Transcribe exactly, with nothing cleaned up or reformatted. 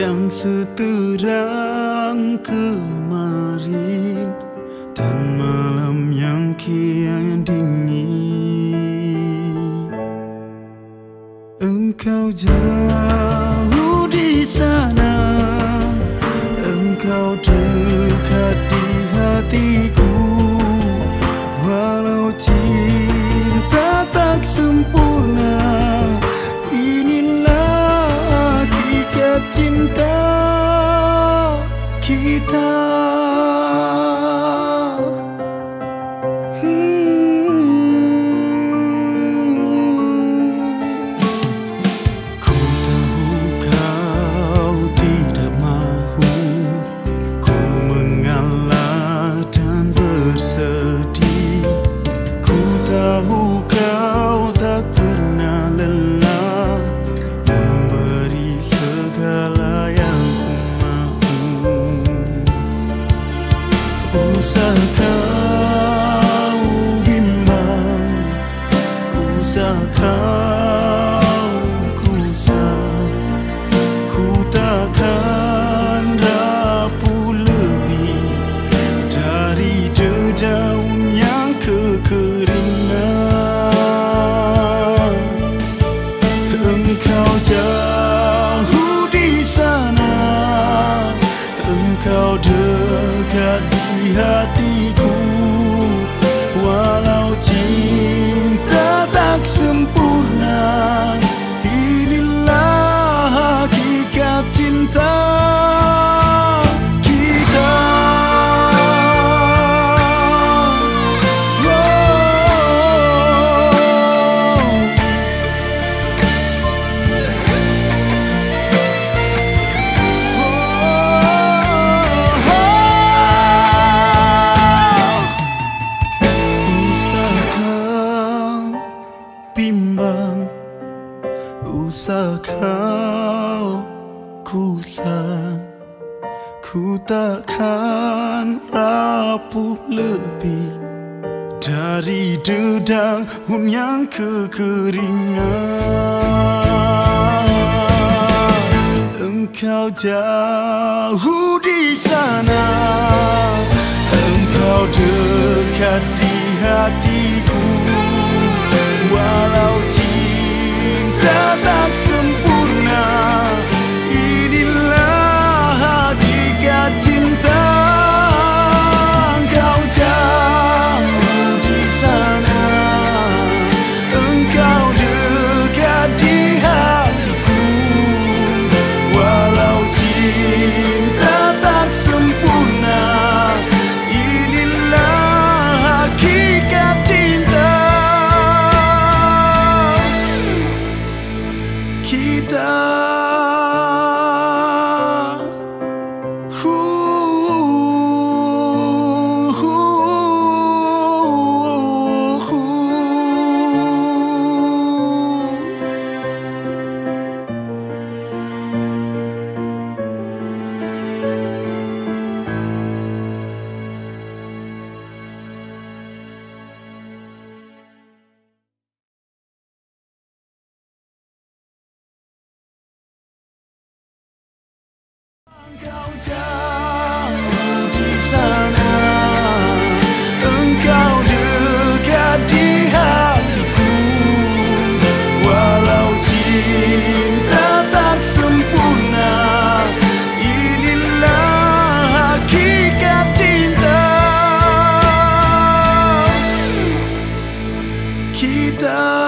yang seterang kemarin dan malam yang kian dingin. Engkau jauh di sana, engkau dekat di hatiku. Walau cinta tak sempurna, inilah hakikat cinta kita. Kita